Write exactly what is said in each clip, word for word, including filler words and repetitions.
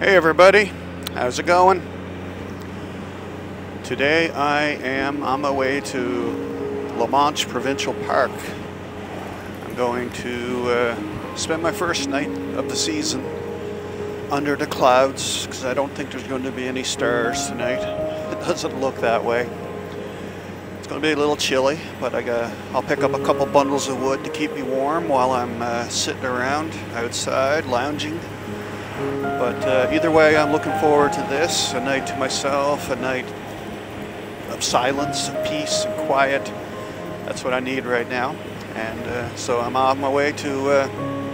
Hey everybody, how's it going? Today I am on my way to La Manche Provincial Park. I'm going to uh, spend my first night of the season under the clouds because I don't think there's going to be any stars tonight. It doesn't look that way. It's going to be a little chilly, but I got, I'll pick up a couple bundles of wood to keep me warm while I'm uh, sitting around outside lounging. But uh, either way, I'm looking forward to this, a night to myself, a night of silence, of peace, and quiet. That's what I need right now. And uh, so I'm on my way to, uh,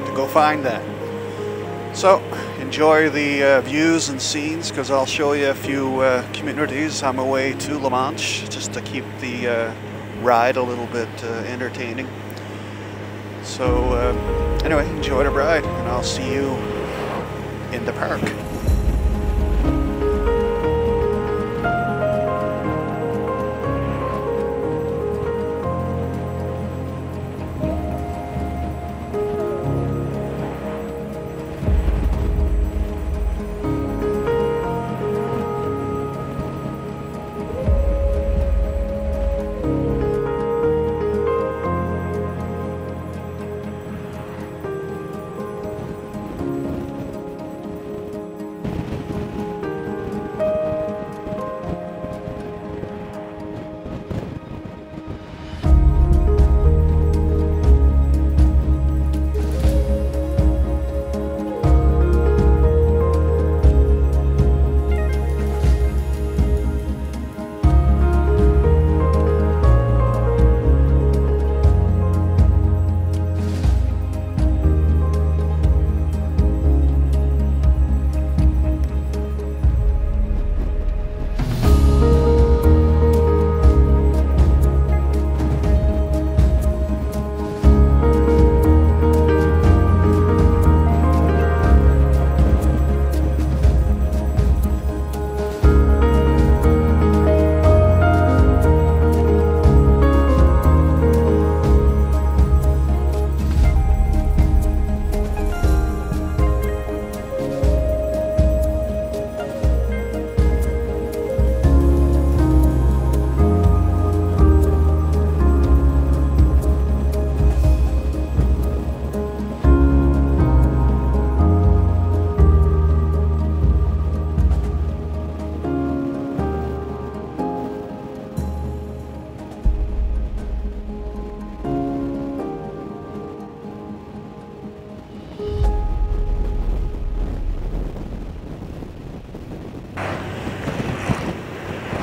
to go find that. So enjoy the uh, views and scenes, because I'll show you a few uh, communities on my way to La Manche, just to keep the uh, ride a little bit uh, entertaining. So uh, anyway, enjoy the ride, and I'll see you in the park.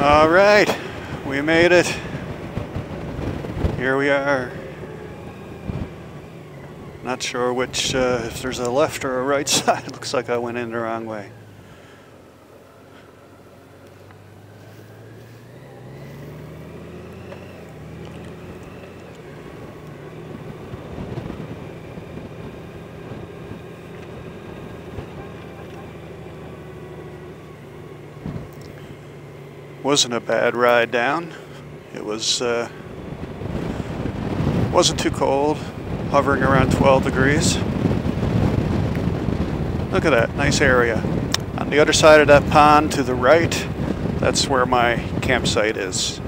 All right, we made it. Here we are. Not sure which, uh, if there's a left or a right side. Looks like I went in the wrong way. Wasn't a bad ride down. It was uh, wasn't too cold, hovering around twelve degrees. Look at that nice area. On the other side of that pond to the right, that's where my campsite is.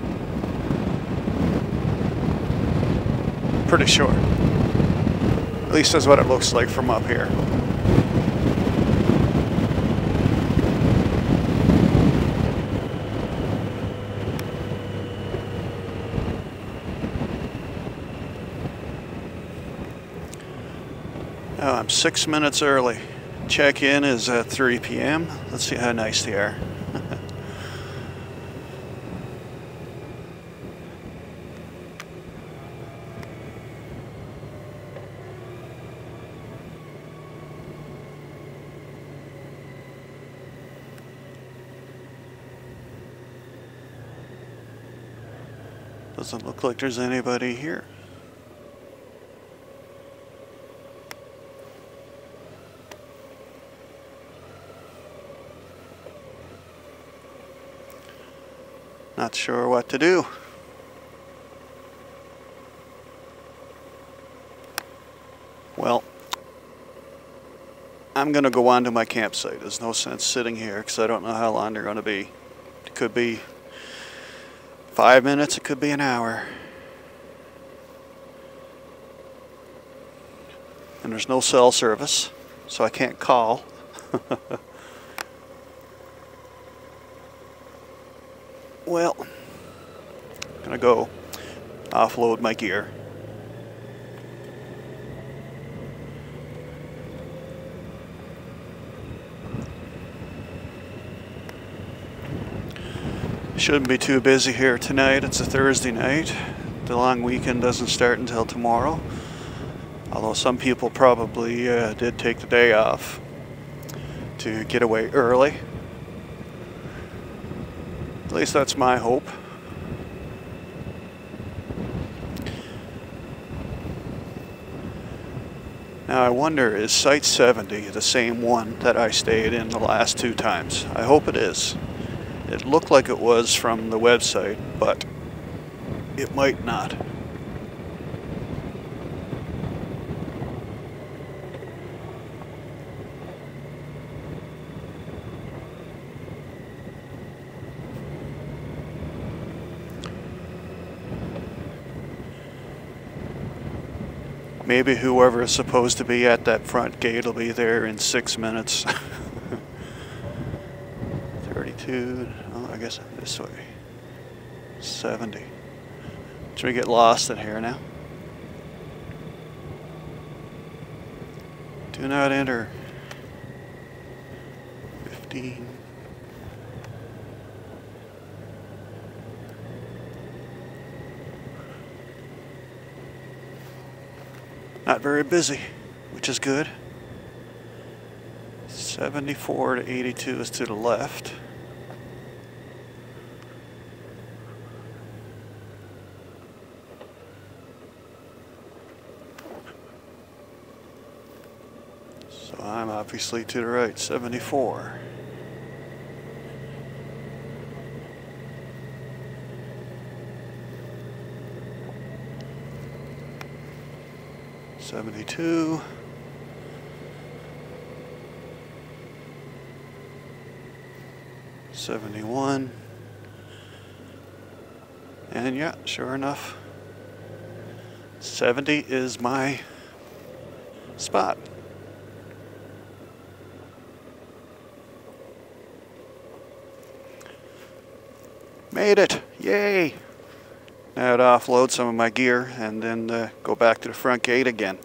Pretty sure. At least that's what it looks like from up here. Oh, I'm six minutes early. Check-in is at three P M Let's see how nice they are. Doesn't look like there's anybody here. Not sure what to do. Well, I'm going to go on to my campsite. There's no sense sitting here because I don't know how long they're going to be. It could be five minutes. It could be an hour. And there's no cell service, so I can't call. Well, I'm going to go offload my gear. Shouldn't be too busy here tonight. It's a Thursday night. The long weekend doesn't start until tomorrow. Although some people probably uh, did take the day off to get away early. At least that's my hope. Now I wonder, is Site seventy the same one that I stayed in the last two times? I hope it is. It looked like it was from the website, but it might not. Maybe whoever is supposed to be at that front gate will be there in six minutes. thirty-two, oh, I guess this way, seventy. Should we get lost in here now? Do not enter. fifteen. Not very busy, which is good. seventy-four to eighty-two is to the left. So I'm obviously to the right, seventy-four. seventy-two. seventy-one. And yeah, sure enough, seventy is my spot. Made it, yay! Now I'd offload some of my gear and then uh, go back to the front gate again.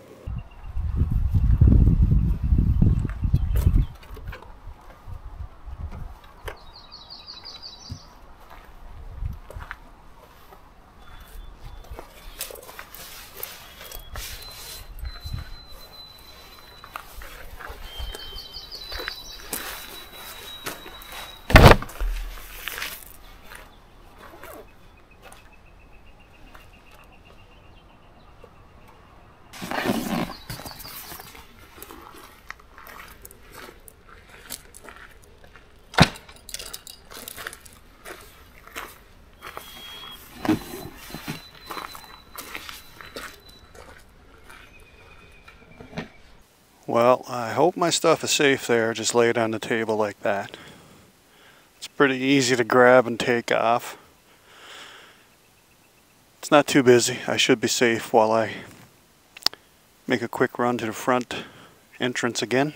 Well, I hope my stuff is safe there, just laid on the table like that. It's pretty easy to grab and take off. It's not too busy. I should be safe while I make a quick run to the front entrance again.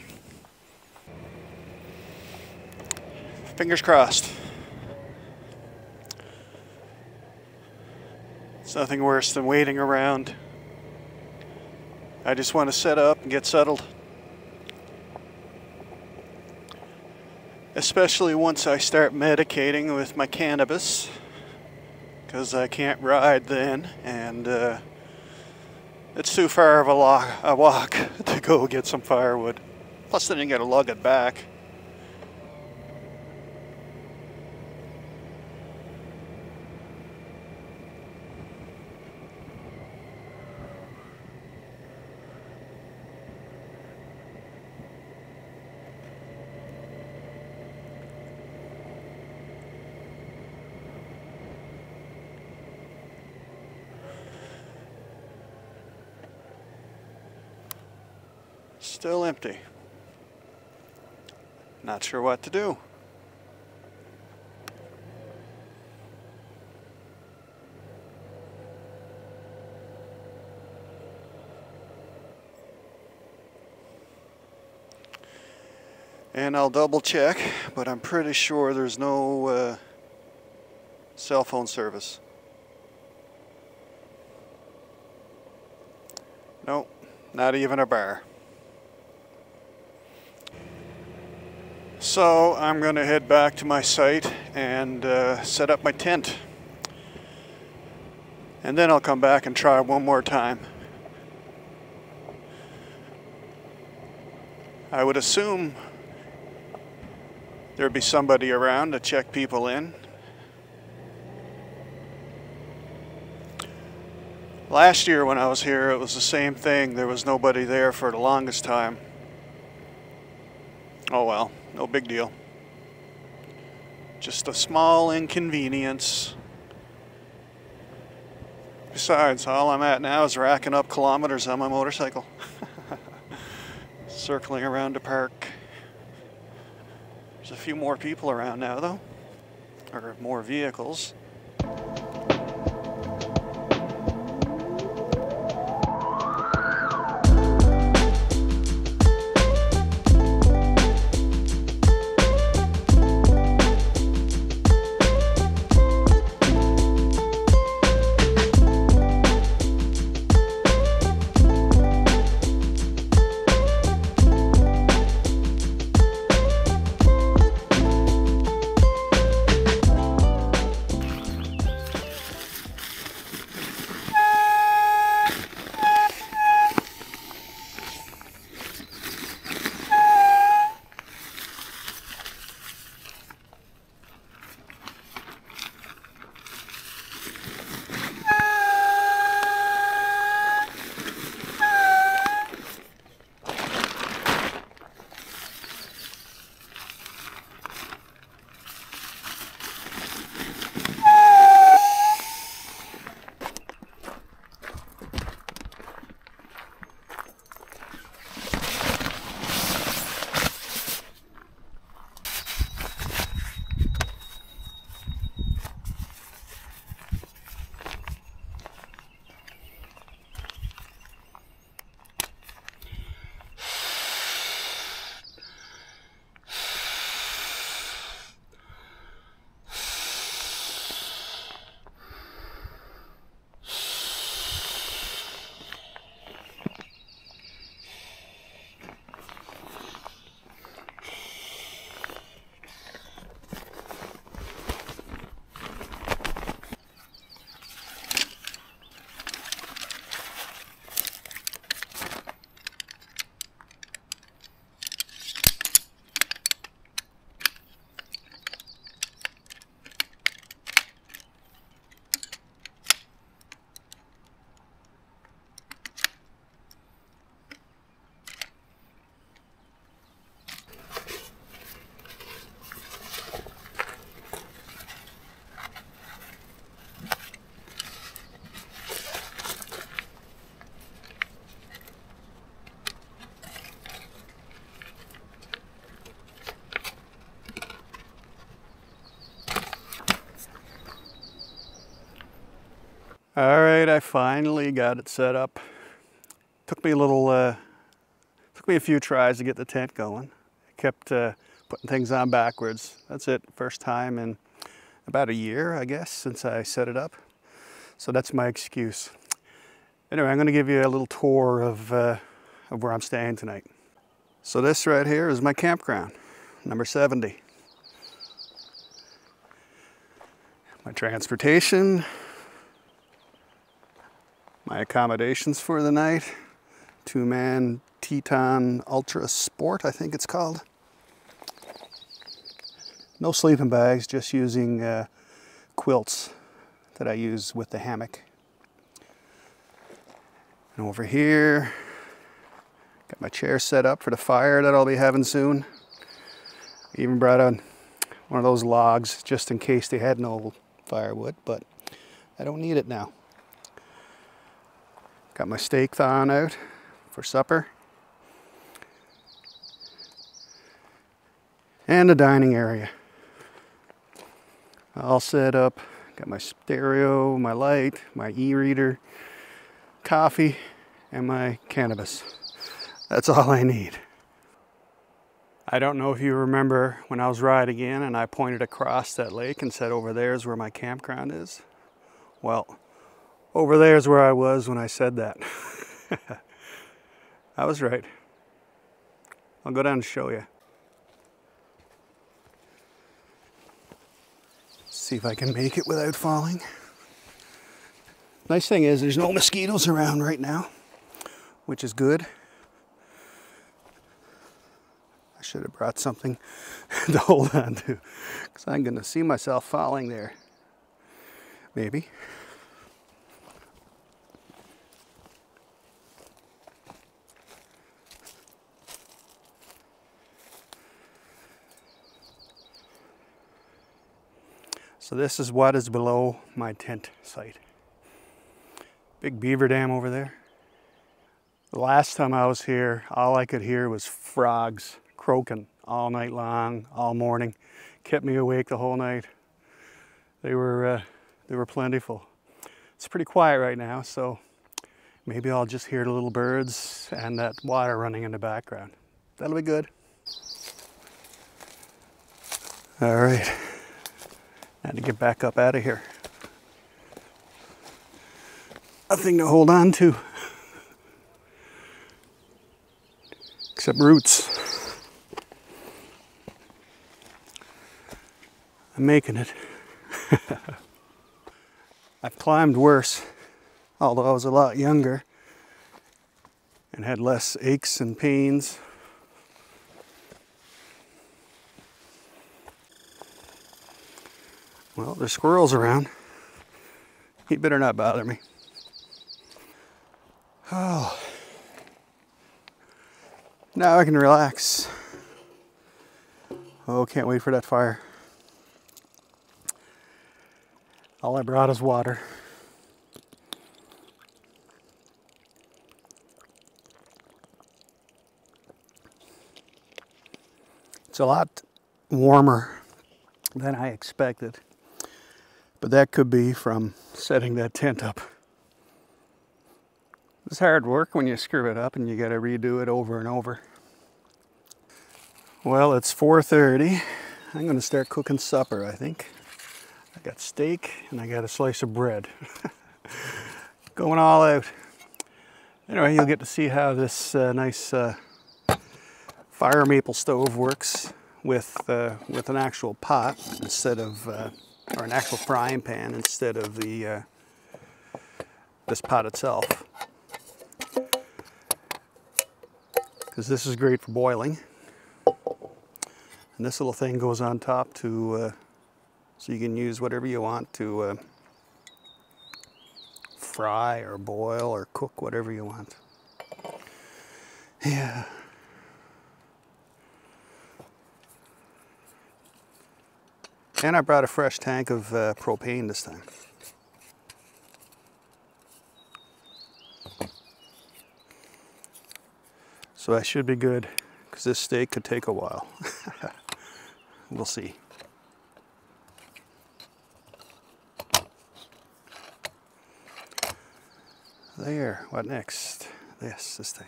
Fingers crossed. It's nothing worse than waiting around. I just want to set up and get settled. Especially once I start medicating with my cannabis, because I can't ride then, and uh, it's too far of a, a walk to go get some firewood. Plus then you gotta lug it back. Still empty. Not sure what to do. And I'll double check, but I'm pretty sure there's no uh, cell phone service. Nope, not even a bar. So I'm gonna head back to my site and uh, set up my tent. And then I'll come back and try one more time. I would assume there'd be somebody around to check people in. Last year when I was here, it was the same thing. There was nobody there for the longest time. Oh well, no big deal. Just a small inconvenience. Besides, all I'm at now is racking up kilometers on my motorcycle. Circling around the park. There's a few more people around now though, or more vehicles. Alright, I finally got it set up. Took me a little, uh, took me a few tries to get the tent going. I kept uh, putting things on backwards. That's it, first time in about a year, I guess, since I set it up. So that's my excuse. Anyway, I'm going to give you a little tour of, uh, of where I'm staying tonight. So this right here is my campground, number seventy. My transportation. My accommodations for the night, two-man Teton Ultra Sport, I think it's called. No sleeping bags, just using uh, quilts that I use with the hammock. And over here, got my chair set up for the fire that I'll be having soon. I even brought on one of those logs just in case they had no firewood, but I don't need it now. Got my steak thawing out for supper. and a dining area. All set up, got my stereo, my light, my e-reader, coffee, and my cannabis. That's all I need. I don't know if you remember when I was riding in and I pointed across that lake and said over there is where my campground is. Well, over there is where I was when I said that. I was right. I'll go down and show you. See if I can make it without falling. Nice thing is there's no mosquitoes around right now, which is good. I should have brought something to hold on to, because I'm gonna see myself falling there. Maybe. So this is what is below my tent site. Big beaver dam over there. The last time I was here, all I could hear was frogs croaking all night long, all morning. Kept me awake the whole night. They were, uh, they were plentiful. It's pretty quiet right now, so maybe I'll just hear the little birds and that water running in the background. That'll be good. All right, I had to get back up out of here. Nothing to hold on to, except roots. I'm making it. I've climbed worse, although I was a lot younger and had less aches and pains. Well, there's squirrels around. He better not bother me. Oh, now I can relax. Oh, can't wait for that fire. All I brought is water. It's a lot warmer than I expected, but that could be from setting that tent up. It's hard work when you screw it up and you got to redo it over and over. Well, it's four thirty. I'm going to start cooking supper, I think. I got steak and I got a slice of bread. Going all out. Anyway, you'll get to see how this uh, nice uh, fire maple stove works with uh, with an actual pot instead of, uh, or an actual frying pan instead of the uh, this pot itself. Because this is great for boiling. And this little thing goes on top to uh, so you can use whatever you want to uh, fry or boil or cook whatever you want. Yeah. And I brought a fresh tank of uh, propane this time. So that should be good, because this steak could take a while. We'll see. There, what next? This, this thing.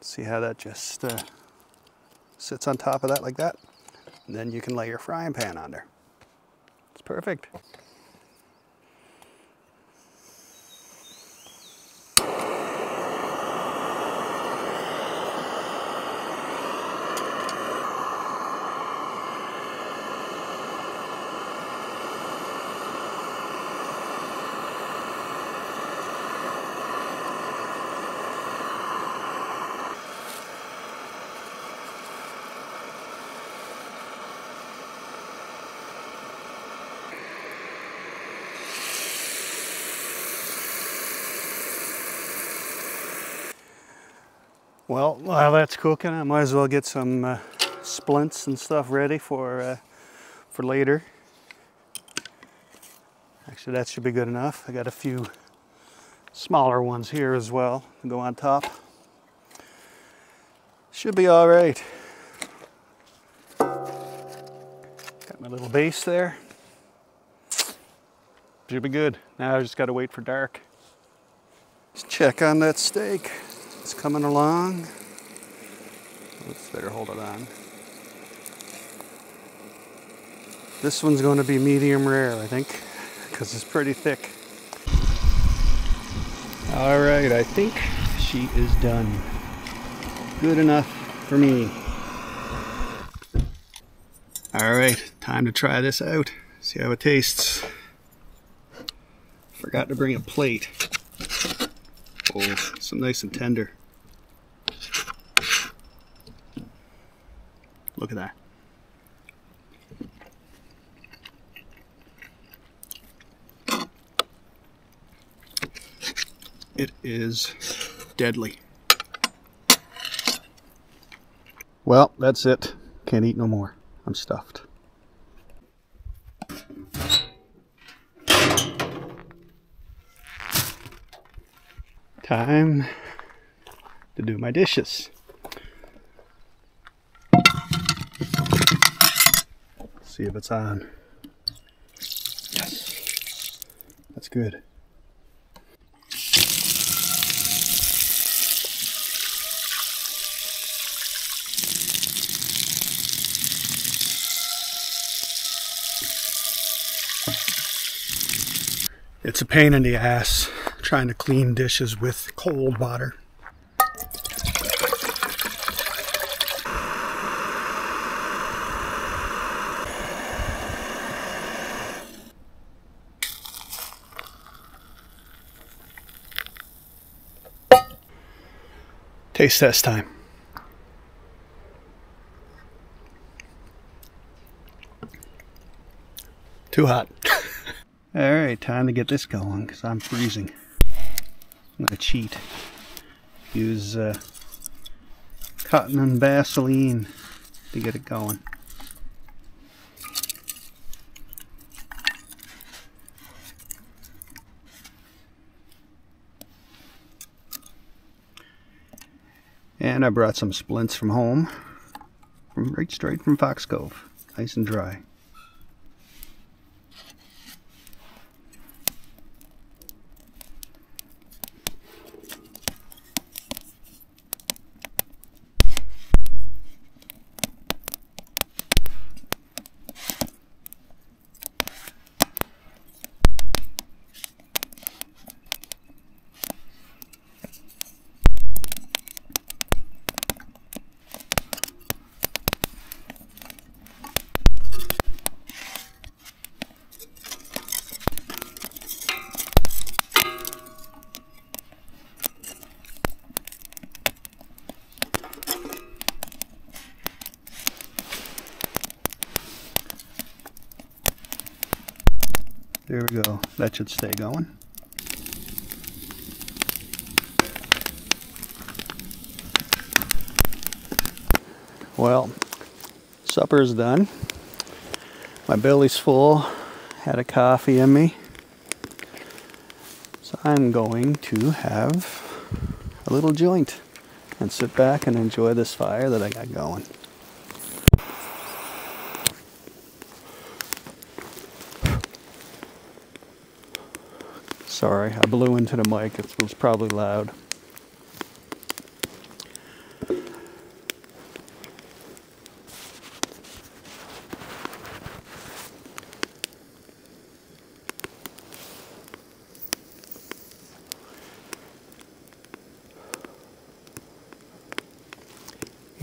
See how that just uh, sits on top of that like that? And then you can lay your frying pan on there. It's perfect. Well, while that's cooking, I might as well get some uh, splints and stuff ready for, uh, for later. Actually, that should be good enough. I got a few smaller ones here as well to go on top. Should be all right. got my little base there. Should be good. Now I just gotta wait for dark. Let's check on that stake. It's coming along. Oops, better hold it on. This one's gonna be medium rare, I think, because it's pretty thick. All right, I think she is done. Good enough for me. All right, time to try this out. See how it tastes. Forgot to bring a plate. Oh, some nice and tender. Look at that. It is deadly. Well, that's it. Can't eat no more. I'm stuffed. Time to do my dishes. See if it's on. Yes. That's good. It's a pain in the ass trying to clean dishes with cold water. Taste test time. Too hot. All right, time to get this going because I'm freezing. I'm gonna cheat. Use uh, cotton and Vaseline to get it going. And I brought some splints from home, from right straight from Fox Cove, nice and dry. There we go. That should stay going. Well, supper's done. My belly's full. Had a coffee in me. So I'm going to have a little joint and sit back and enjoy this fire that I got going. Sorry, I blew into the mic. It was probably loud.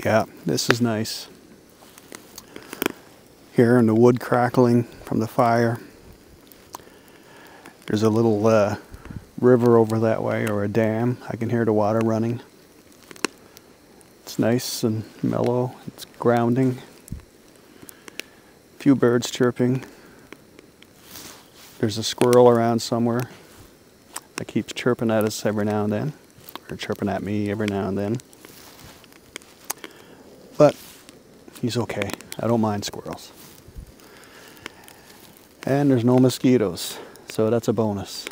Yeah, this is nice. Hearing the wood crackling from the fire. There's a little uh, river over that way, or a dam. I can hear the water running. It's nice and mellow. It's grounding. A few birds chirping. There's a squirrel around somewhere that keeps chirping at us every now and then, or chirping at me every now and then. But he's okay. I don't mind squirrels. And there's no mosquitoes. So that's a bonus.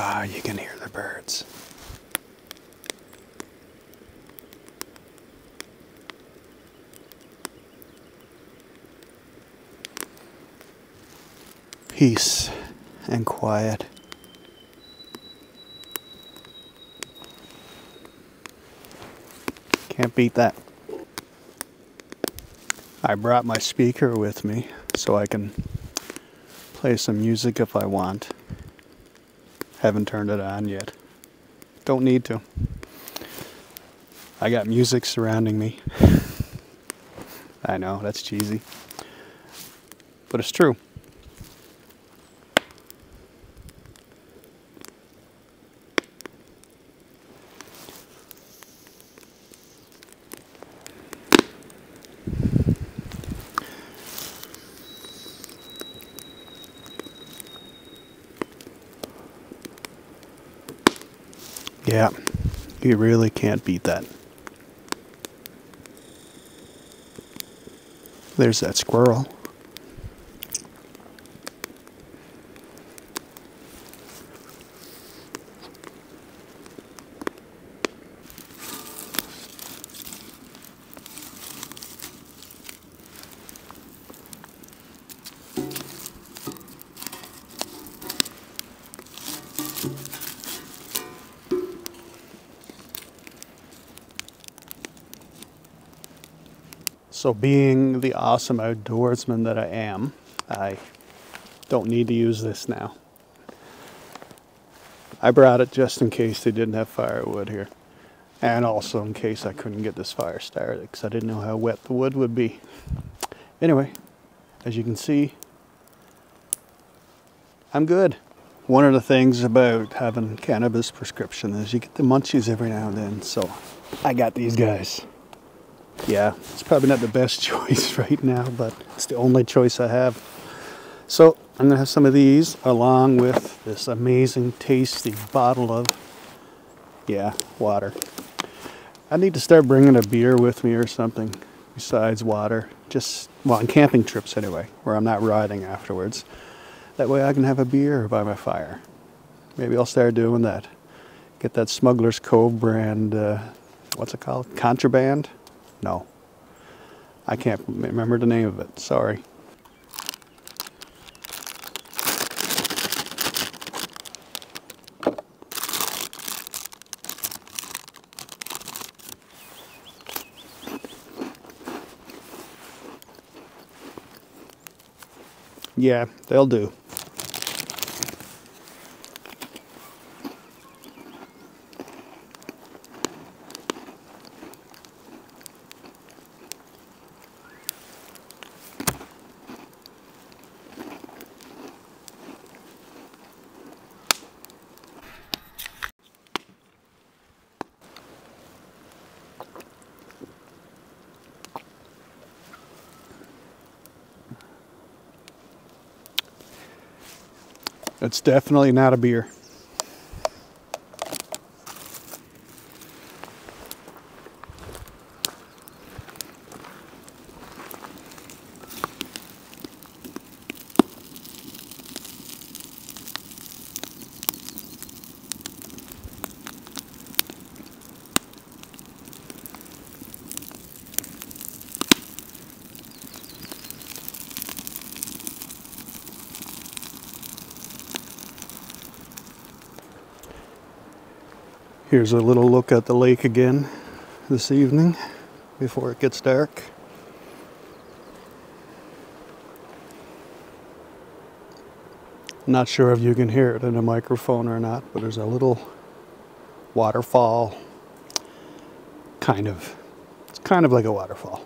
Ah, you can hear the birds. Peace and quiet. Can't beat that. I brought my speaker with me so I can play some music if I want. Haven't turned it on yet. Don't need to. I got music surrounding me. I know, that's cheesy. But it's true. Yeah, you really can't beat that. There's that squirrel. So being the awesome outdoorsman that I am, I don't need to use this now. I brought it just in case they didn't have firewood here. And also in case I couldn't get this fire started because I didn't know how wet the wood would be. Anyway, as you can see, I'm good. One of the things about having cannabis prescription is you get the munchies every now and then. So I got these guys. Yeah, it's probably not the best choice right now, but it's the only choice I have. So I'm gonna have some of these along with this amazing tasty bottle of, yeah, water. I need to start bringing a beer with me or something besides water, just, well, on camping trips anyway, where I'm not riding afterwards. That way I can have a beer by my fire. Maybe I'll start doing that. Get that Smuggler's Cove brand, uh, what's it called? Contraband? No, I can't remember the name of it, sorry. Yeah, they'll do. It's definitely not a beer. Here's a little look at the lake again this evening before it gets dark. Not sure if you can hear it in a microphone or not, but there's a little waterfall, kind of. It's kind of like a waterfall.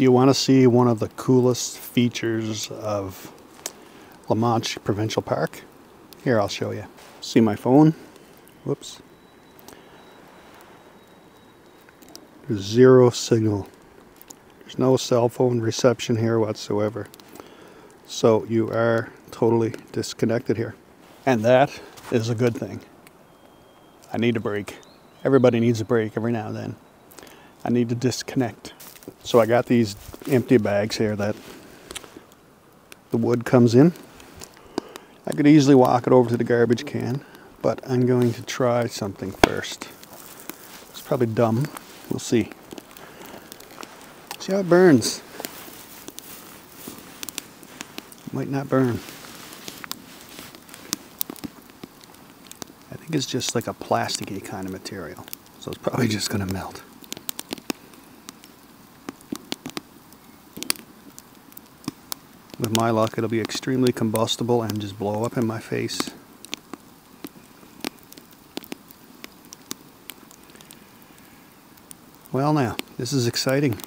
You want to see one of the coolest features of La Manche Provincial Park? Here, I'll show you. See my phone? Whoops. There's zero signal. There's no cell phone reception here whatsoever. So you are totally disconnected here. And that is a good thing. I need a break. Everybody needs a break every now and then. I need to disconnect. So I got these empty bags here that the wood comes in. I could easily walk it over to the garbage can, but I'm going to try something first. It's probably dumb. We'll see. See how it burns. It might not burn. I think it's just like a plasticky kind of material, so it's probably just going to melt. With my luck, it'll be extremely combustible and just blow up in my face. Well now, this is exciting.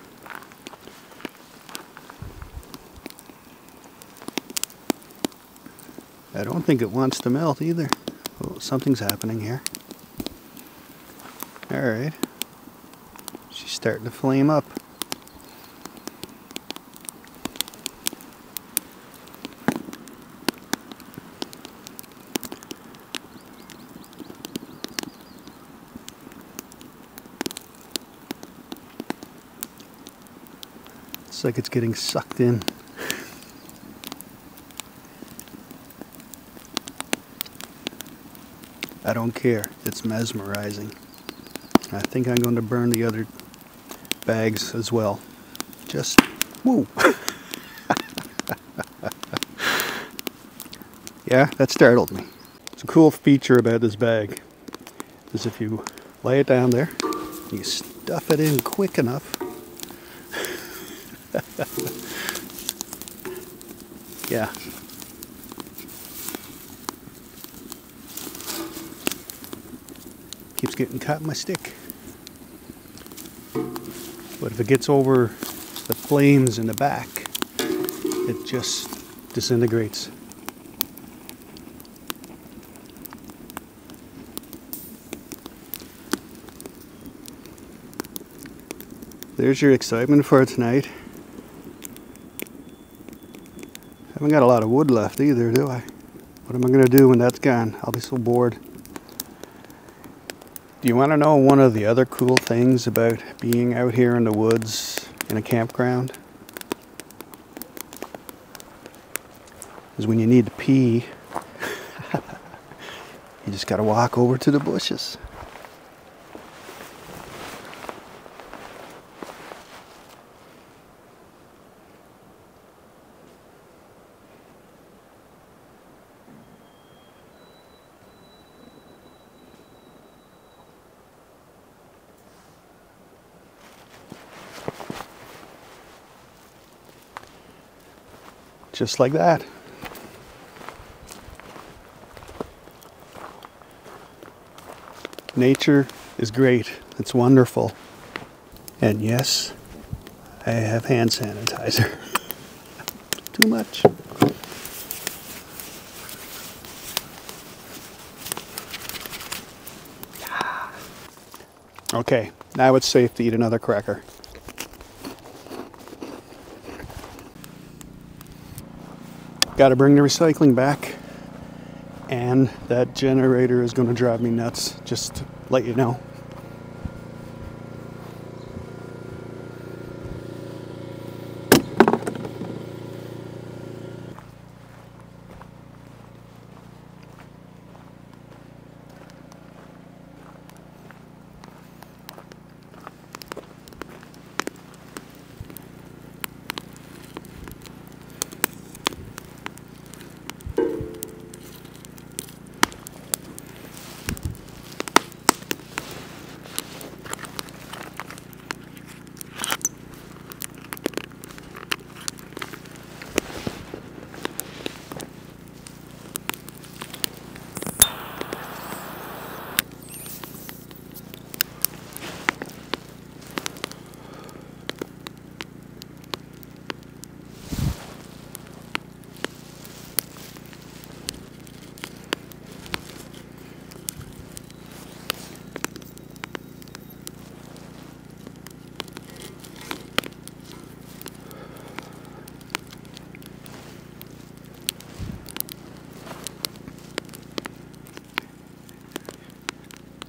I don't think it wants to melt either. Oh, something's happening here. Alright. She's starting to flame up. Looks like it's getting sucked in. I don't care, it's mesmerizing. I think I'm going to burn the other bags as well. Just, woo! Yeah, that startled me. It's a cool feature about this bag, is if you lay it down there, you stuff it in quick enough. Yeah. Keeps getting caught in my stick. But if it gets over the flames in the back, it just disintegrates. There's your excitement for tonight. I haven't got a lot of wood left either, do I? What am I going to do when that's gone? I'll be so bored. Do you want to know one of the other cool things about being out here in the woods in a campground? Is when you need to pee, you just got to walk over to the bushes. Just like that. Nature is great. It's wonderful. And yes, I have hand sanitizer. Too much. Okay, now it's safe to eat another cracker. Got to bring the recycling back, and that generator is going to drive me nuts, just to let you know.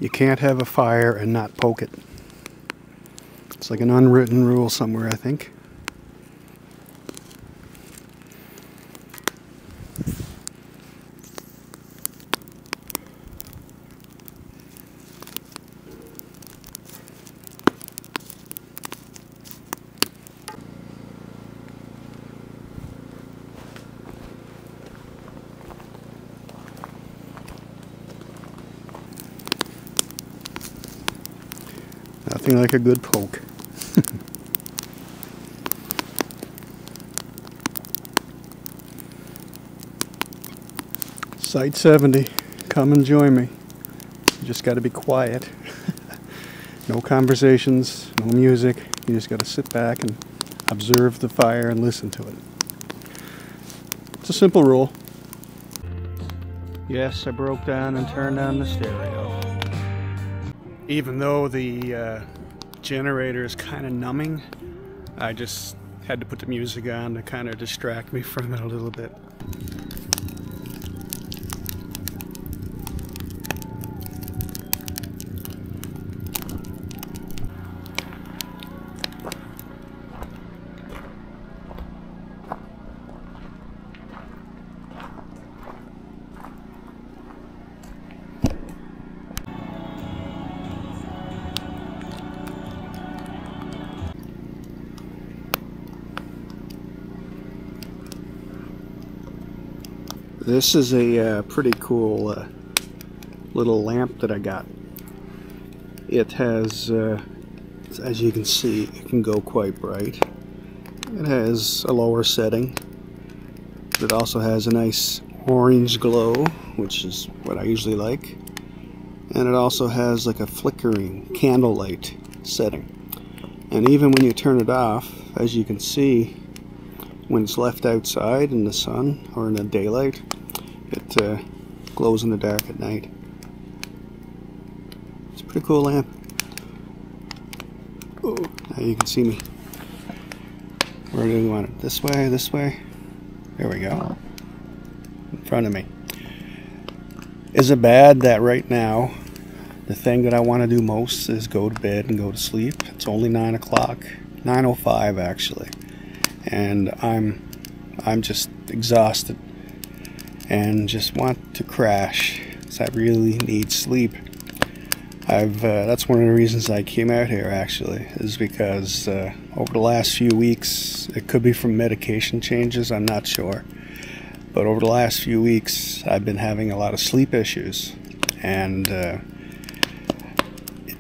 You can't have a fire and not poke it. It's like an unwritten rule somewhere, I think. Nothing like a good poke. Site seventy, come and join me. You just got to be quiet. No conversations, no music. You just got to sit back and observe the fire and listen to it. It's a simple rule. Yes, I broke down and turned on the stereo. Even though the uh, generator is kind of numbing, I just had to put the music on to kind of distract me from it a little bit. This is a uh, pretty cool uh, little lamp that I got. It has, uh, as you can see, it can go quite bright. It has a lower setting. It also has a nice orange glow, which is what I usually like. And it also has like a flickering candlelight setting. And even when you turn it off, as you can see, when it's left outside in the sun or in the daylight, it uh, glows in the dark at night. It's a pretty cool lamp. Oh, now you can see me. Where do we want it? This way, this way? There we go. In front of me. Is it bad that right now the thing that I want to do most is go to bed and go to sleep? It's only nine o'clock. nine oh five actually. And I'm I'm just exhausted and just want to crash because I really need sleep. I've uh, that's one of the reasons I came out here, actually, is because uh, over the last few weeks, it could be from medication changes, I'm not sure, but over the last few weeks I've been having a lot of sleep issues, and uh,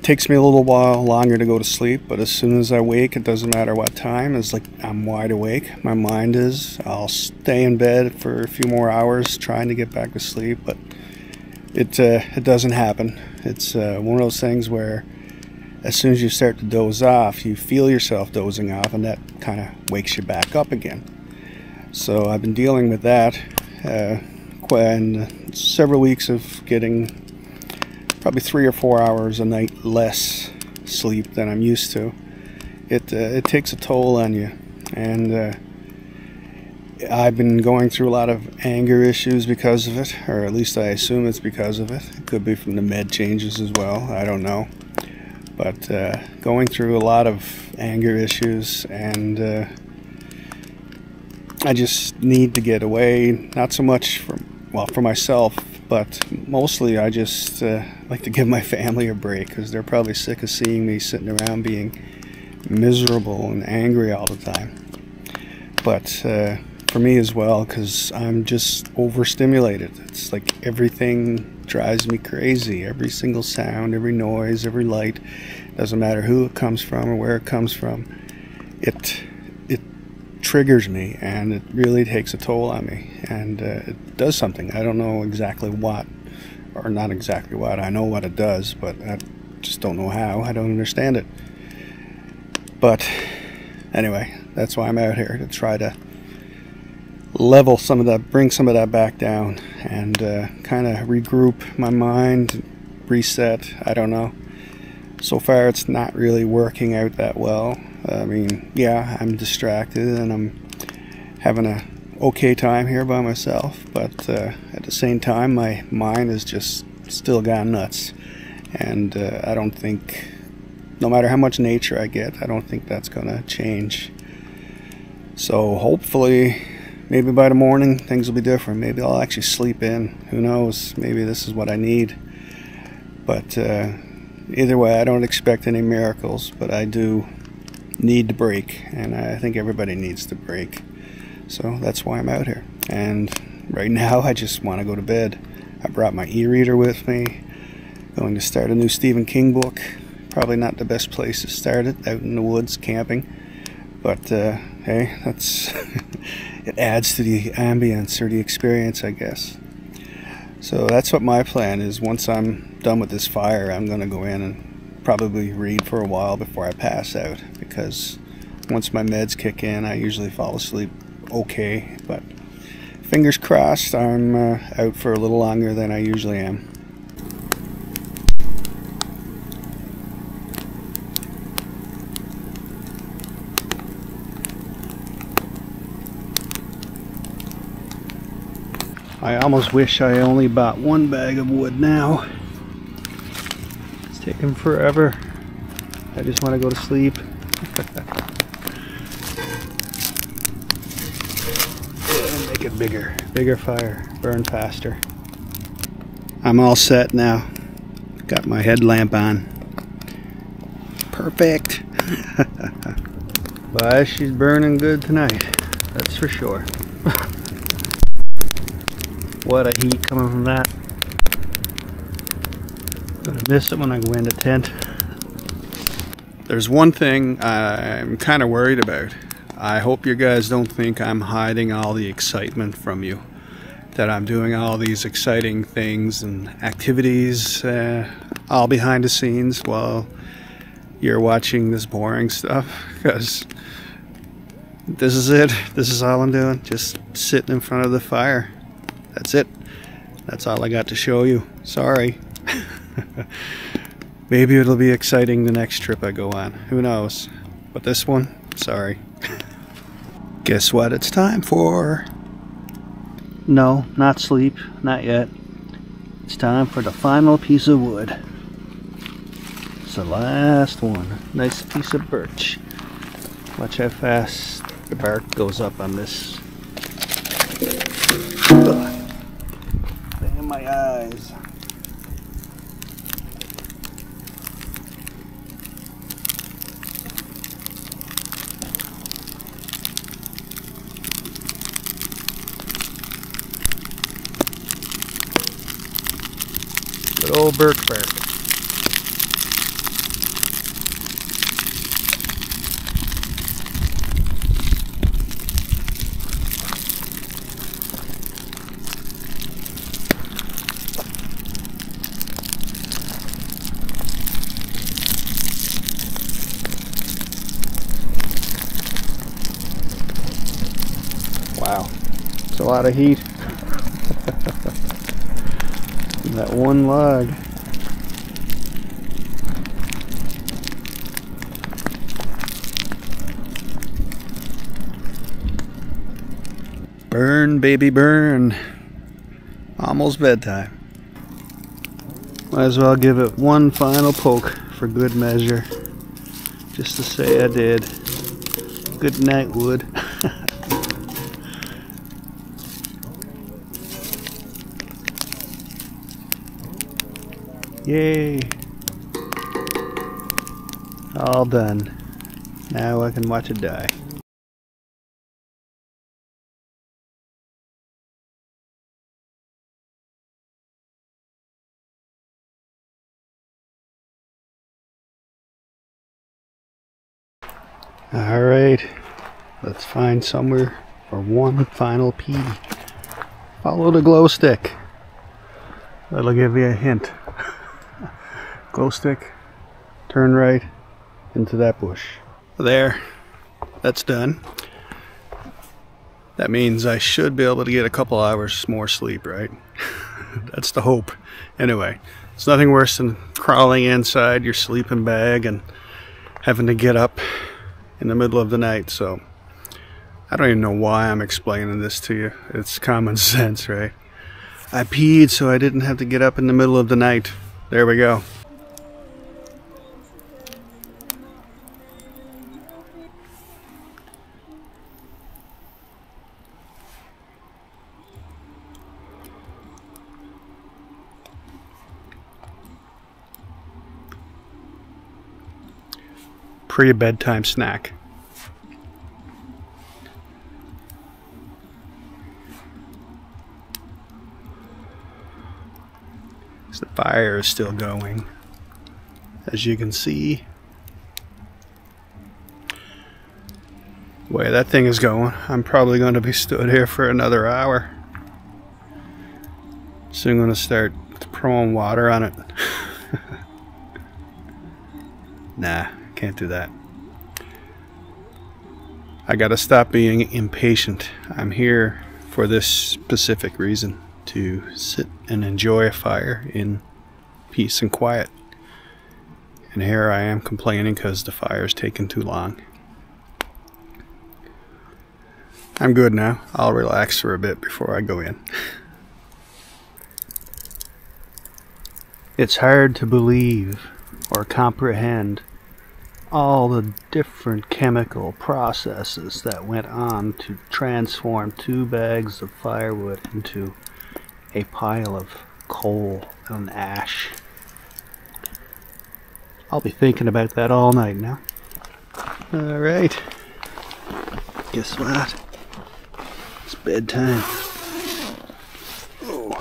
takes me a little while longer to go to sleep, but as soon as I wake, it doesn't matter what time, it's like I'm wide awake. My mind is. I'll stay in bed for a few more hours trying to get back to sleep, but it uh, it doesn't happen. It's uh, one of those things where as soon as you start to doze off, you feel yourself dozing off, and that kind of wakes you back up again. So I've been dealing with that, uh, and several weeks of getting probably three or four hours a night less sleep than I'm used to. It uh, it takes a toll on you, and uh, I've been going through a lot of anger issues because of it, or at least I assume it's because of it. It could be from the med changes as well, I don't know. But uh, going through a lot of anger issues, and uh, I just need to get away, not so much from, well, for myself, but mostly I just uh, like to give my family a break, because they're probably sick of seeing me sitting around being miserable and angry all the time. But uh, for me as well, because I'm just overstimulated. It's like everything drives me crazy. Every single sound, every noise, every light, doesn't matter who it comes from or where it comes from, it it triggers me, and it really takes a toll on me. And uh, it does something. I don't know exactly what, or not exactly what. I know what it does, but I just don't know how. I don't understand it. But anyway, that's why I'm out here, to try to level some of that, bring some of that back down, and uh, kind of regroup my mind, reset. I don't know. So far, it's not really working out that well. I mean, yeah, I'm distracted, and I'm having a okay time here by myself, but uh, at the same time my mind is just still gone nuts, and uh, I don't think, no matter how much nature I get, I don't think that's gonna change. So hopefully maybe by the morning things will be different. Maybe I'll actually sleep in, who knows, maybe this is what I need. But uh, either way, I don't expect any miracles, but I do need the break, and I think everybody needs the break. So that's why I'm out here, and right now I just want to go to bed. I brought my e-reader with me. Going to start a new Stephen King book. Probably not the best place to start it, out in the woods camping, but uh, hey, that's it adds to the ambience or the experience, I guess. So that's what my plan is. Once I'm done with this fire, I'm gonna go in and probably read for a while before I pass out, because once my meds kick in, I usually fall asleep okay. But fingers crossed, I'm uh, out for a little longer than I usually am. I almost wish I only bought one bag of wood now. It's taking forever. I just want to go to sleep. Make it bigger. Bigger fire. Burn faster. I'm all set now. Got my headlamp on. Perfect. But she's burning good tonight. That's for sure. What a heat coming from that. I'm gonna miss it when I go in the tent. There's one thing I'm kind of worried about. I hope you guys don't think I'm hiding all the excitement from you, that I'm doing all these exciting things and activities uh, all behind the scenes while you're watching this boring stuff, because this is it. This is all I'm doing, just sitting in front of the fire. That's it. That's all I got to show you. Sorry. Maybe it'll be exciting the next trip I go on. Who knows? But this one, sorry. Guess what it's time for? No, not sleep. Not yet. It's time for the final piece of wood. It's the last one. Nice piece of birch. Watch how fast the bark goes up on this. Ugh. My eyes. Good old birch bark. A lot of heat. That one log. Burn, baby, burn. Almost bedtime. Might as well give it one final poke for good measure, just to say I did. Good night, wood. Yay! All done. Now I can watch it die. Alright, let's find somewhere for one final pee. Follow the glow stick. That'll give you a hint. Glow stick, turn right into that bush. There, that's done. That means I should be able to get a couple hours more sleep, right? That's the hope. Anyway, it's nothing worse than crawling inside your sleeping bag and having to get up in the middle of the night. So I don't even know why I'm explaining this to you. It's common sense, right? I peed so I didn't have to get up in the middle of the night. There we go. pre-bedtime snack. So the fire is still going, as you can see. The way that thing is going, I'm probably going to be stood here for another hour. Soon going to start throwing water on it. Nah, can't do that. I gotta stop being impatient. I'm here for this specific reason, to sit and enjoy a fire in peace and quiet. And here I am complaining because the fire's taking too long. I'm good now. I'll relax for a bit before I go in. It's hard to believe or comprehend all the different chemical processes that went on to transform two bags of firewood into a pile of coal and ash. I'll be thinking about that all night now. Alright, guess what? It's bedtime. Oh.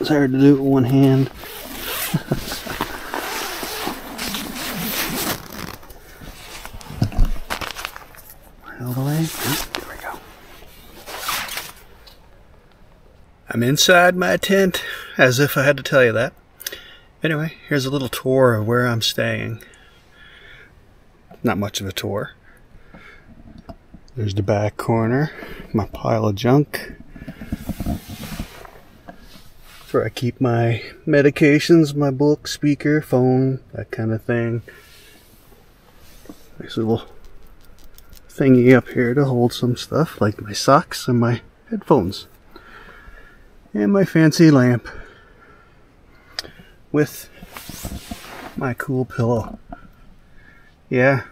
It's hard to do it with one hand. All the way. There we go. I'm inside my tent, as if I had to tell you that. Anyway, here's a little tour of where I'm staying. Not much of a tour. There's the back corner, my pile of junk. That's where I keep my medications, my book, speaker, phone, that kind of thing. Nice little thingy up here to hold some stuff, like my socks and my headphones. And my fancy lamp. With my cool pillow. Yeah.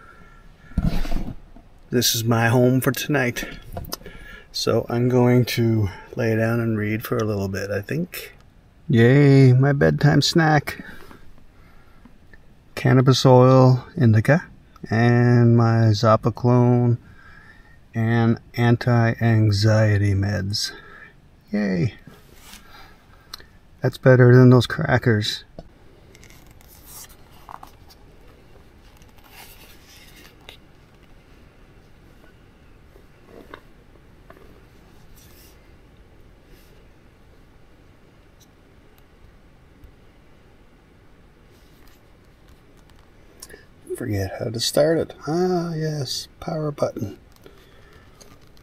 This is my home for tonight. So I'm going to lay down and read for a little bit, I think. Yay, my bedtime snack. Cannabis oil indica and my Zopaclone and anti-anxiety meds. Yay. That's better than those crackers. Forget how to start it. Ah, yes, power button.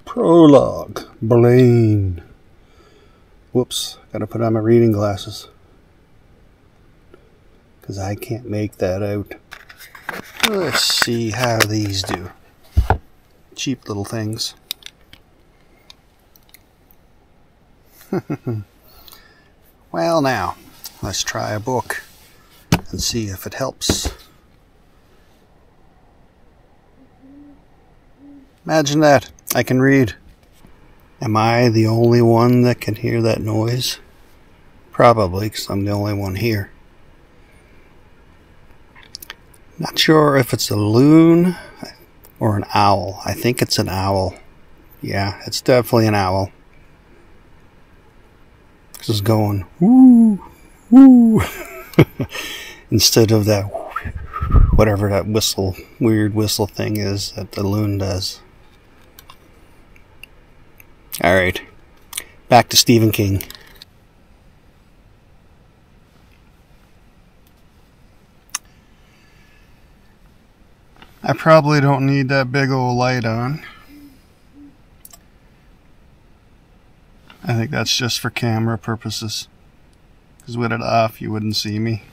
Prologue. Blaine. Whoops, gotta put on my reading glasses. Because I can't make that out. Let's see how these do. Cheap little things. Well, now, let's try a book and see if it helps. Imagine that. I can read. Am I the only one that can hear that noise? Probably, because I'm the only one here. Not sure if it's a loon or an owl. I think it's an owl. Yeah, it's definitely an owl. This is going, woo, woo, instead of that, whatever that whistle, weird whistle thing is that the loon does. Alright, back to Stephen King. I probably don't need that big old light on. I think that's just for camera purposes. Because with it off, you wouldn't see me.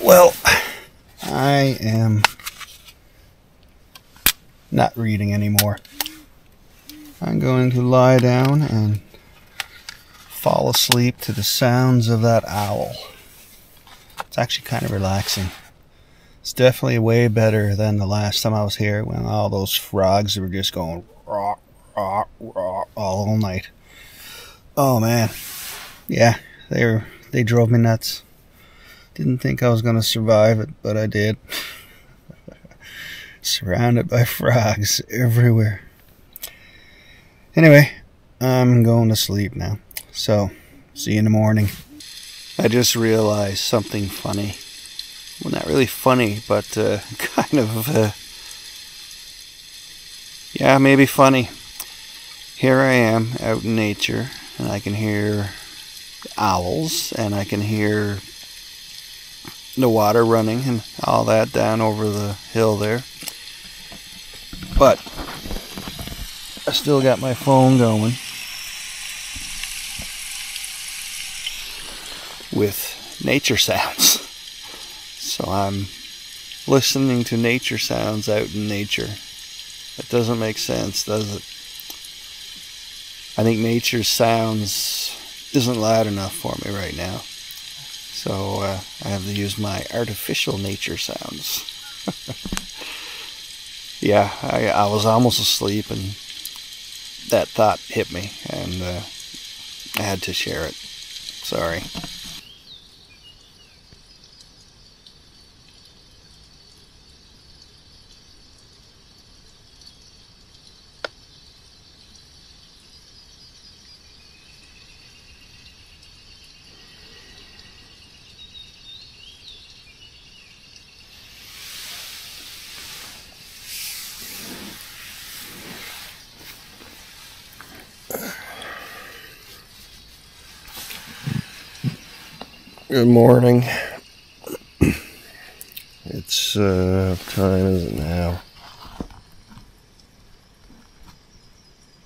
Well, I am not reading anymore. I'm going to lie down and fall asleep to the sounds of that owl. It's actually kind of relaxing. It's definitely way better than the last time I was here when all those frogs were just going rah, rah, rah, all night. Oh man, yeah, they were, they drove me nuts. Didn't think I was going to survive it, but I did. Surrounded by frogs everywhere. Anyway, I'm going to sleep now. So, see you in the morning. I just realized something funny. Well, not really funny, but uh, kind of... Uh, yeah, maybe funny. Here I am out in nature, and I can hear owls, and I can hear the water running and all that down over the hill there. But I still got my phone going with nature sounds. So I'm listening to nature sounds out in nature. That doesn't make sense, does it? I think nature sounds isn't loud enough for me right now. So uh, I have to use my artificial nature sounds. Yeah, I, I was almost asleep and that thought hit me, and uh, I had to share it. Sorry. Good morning. It's, uh, what time is it now?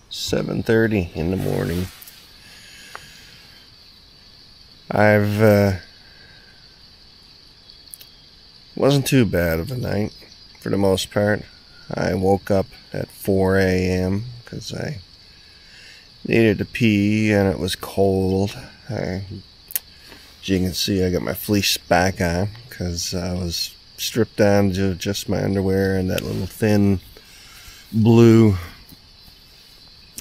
seven thirty in the morning. I've, uh, wasn't too bad of a night, for the most part. I woke up at four A M because I needed to pee and it was cold. I... As you can see, I got my fleece back on because I was stripped down to just my underwear and that little thin blue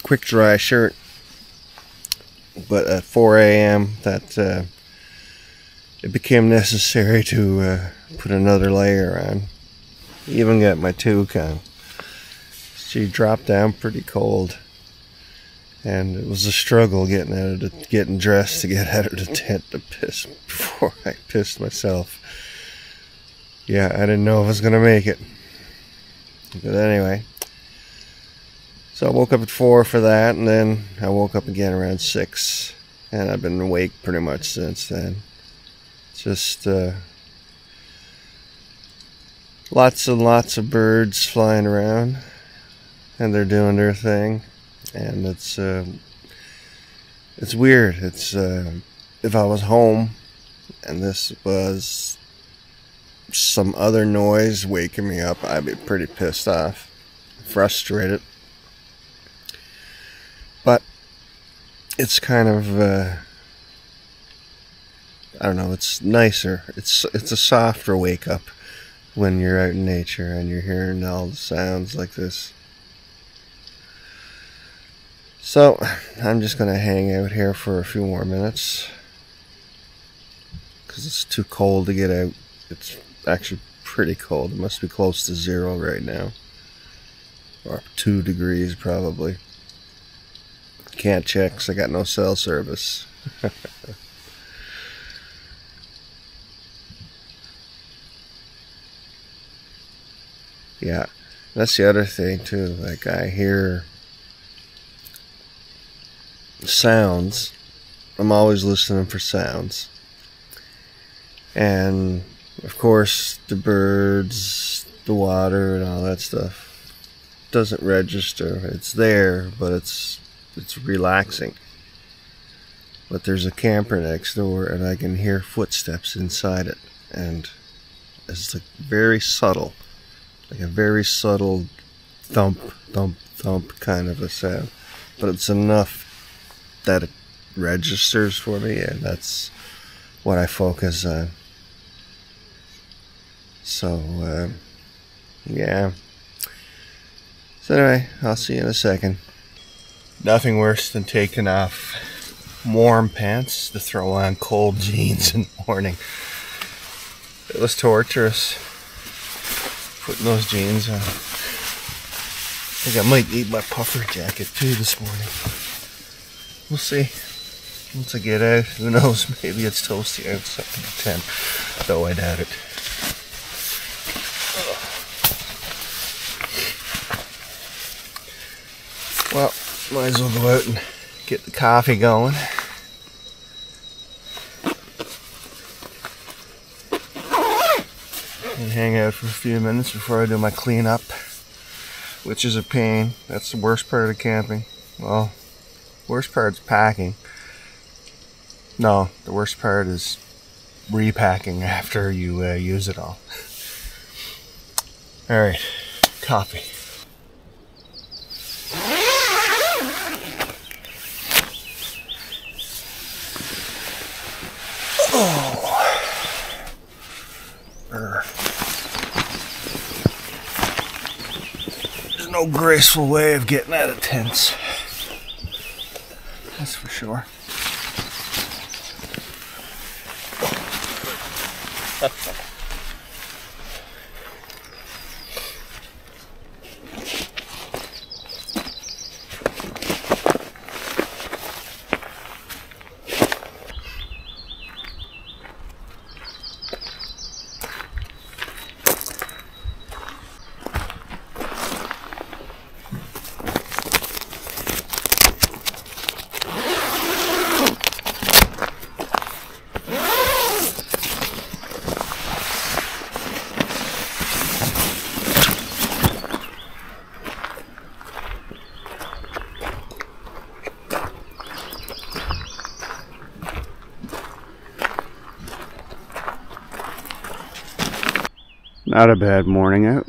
quick dry shirt. But at four A M that uh, it became necessary to uh, put another layer on. Even got my toque on. She dropped down pretty cold, and it was a struggle getting out of the, getting dressed to get out of the tent to piss before I pissed myself. Yeah, I didn't know if I was gonna make it, but anyway. So I woke up at four for that, and then I woke up again around six, and I've been awake pretty much since then. Just uh, lots and lots of birds flying around, and they're doing their thing. And it's uh, it's weird. It's uh, if I was home and this was some other noise waking me up, I'd be pretty pissed off, frustrated. But it's kind of uh, I don't know. It's nicer. It's it's a softer wake up when you're out in nature and you're hearing all the sounds like this. So, I'm just going to hang out here for a few more minutes, because it's too cold to get out. It's actually pretty cold. It must be close to zero right now, or two degrees probably. Can't check because I got no cell service. Yeah, that's the other thing too. Like, I hear sounds. I'm always listening for sounds, and of course the birds, the water, and all that stuff doesn't register. It's there, but it's it's relaxing. But there's a camper next door, and I can hear footsteps inside it, and it's like very subtle, like a very subtle thump, thump, thump kind of a sound, but it's enough that it registers for me, and that's what I focus on. So, uh, yeah. So anyway, I'll see you in a second. Nothing worse than taking off warm pants to throw on cold jeans in the morning. It was torturous putting those jeans on. I think I might need my puffer jacket too this morning. We'll see. Once I get out, who knows, maybe it's toasty outside at ten, though I doubt it. Well, might as well go out and get the coffee going. And hang out for a few minutes before I do my cleanup, which is a pain. That's the worst part of the camping. Well, worst part is packing. No, the worst part is repacking after you uh, use it all. All right, coffee. Oh. Er. There's no graceful way of getting out of tents. That's for sure. Not a bad morning out.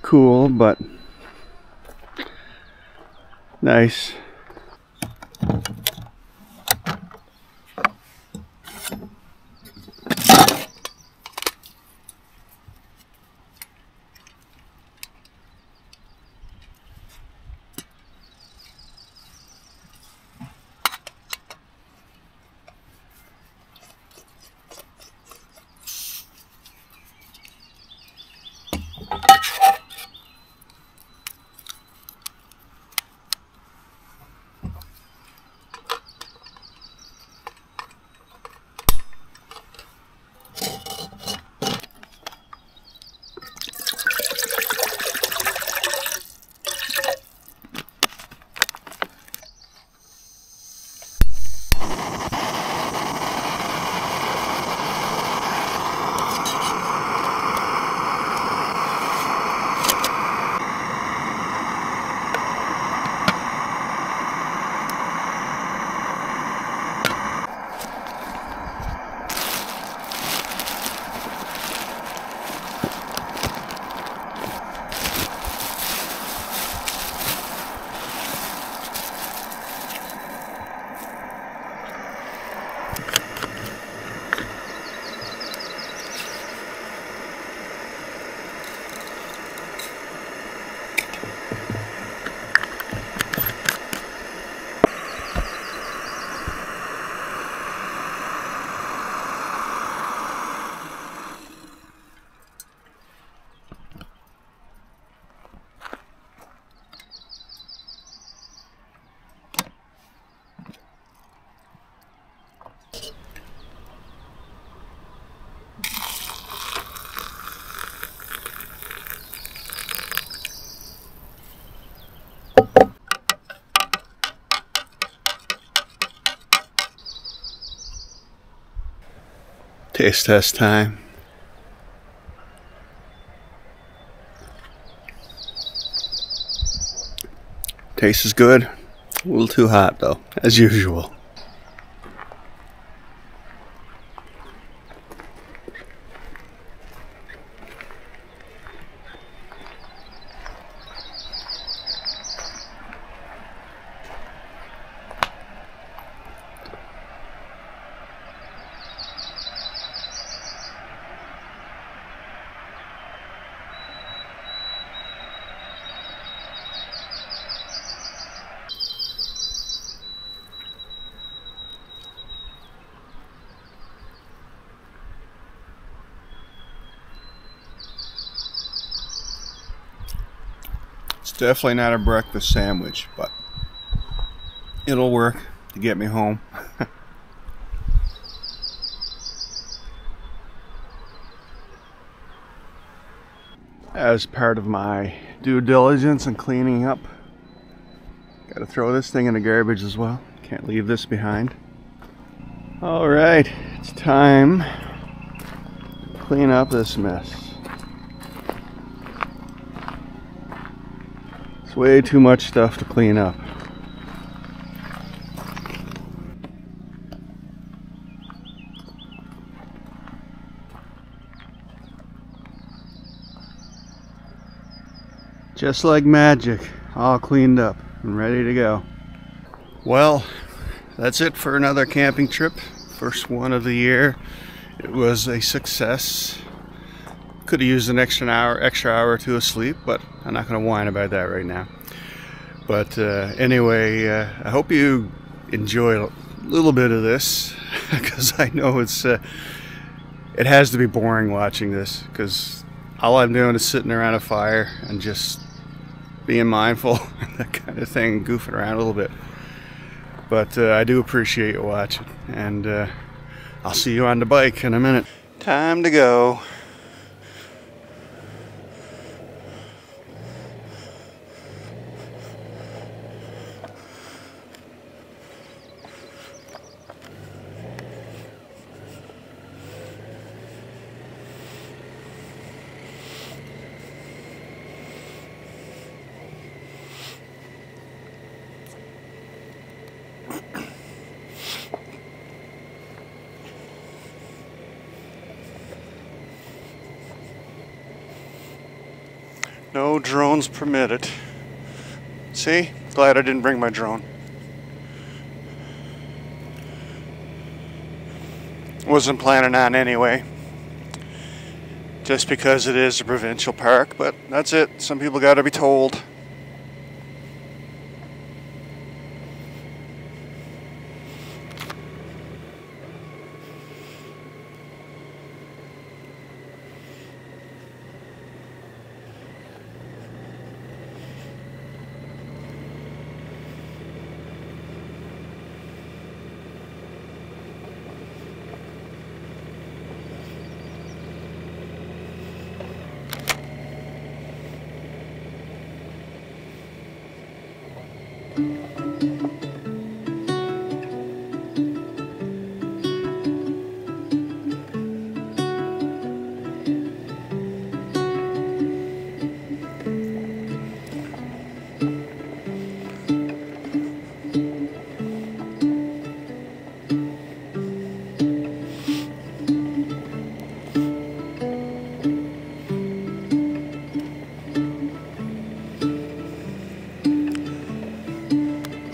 Cool, but nice. Taste test time. Taste is good. A little too hot though, as usual. It's definitely not a breakfast sandwich, but it'll work to get me home. As part of my due diligence and cleaning up, gotta throw this thing in the garbage as well. Can't leave this behind. All right, it's time to clean up this mess. It's way too much stuff to clean up. Just like magic, all cleaned up and ready to go. Well, that's it for another camping trip. First one of the year. It was a success. Could have used an extra hour, extra hour or two of sleep, but I'm not going to whine about that right now. But uh, anyway, uh, I hope you enjoy a little bit of this, because I know it's uh, it has to be boring watching this, because all I'm doing is sitting around a fire and just being mindful and that kind of thing, goofing around a little bit. But uh, I do appreciate you watching, and uh, I'll see you on the bike in a minute. Time to go. No drones permitted. See? Glad I didn't bring my drone. Wasn't planning on anyway. Just because it is a provincial park, but that's it. Some people gotta be told.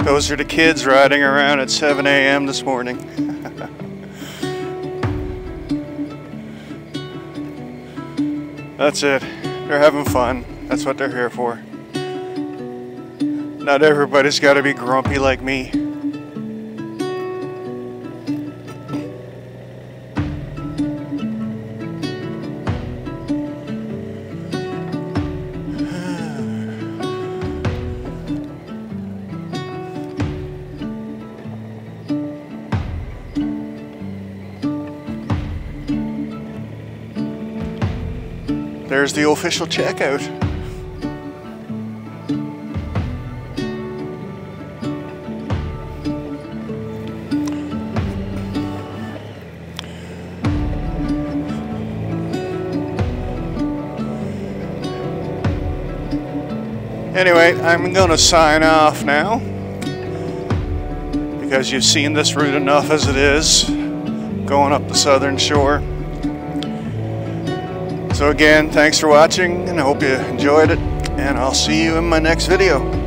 Those are the kids riding around at seven A M this morning. That's it. They're having fun. That's what they're here for. Not everybody's got to be grumpy like me. There's the official checkout. Anyway, I'm gonna sign off now, because you've seen this route enough as it is, going up the southern shore. So again, thanks for watching, and I hope you enjoyed it, and I'll see you in my next video.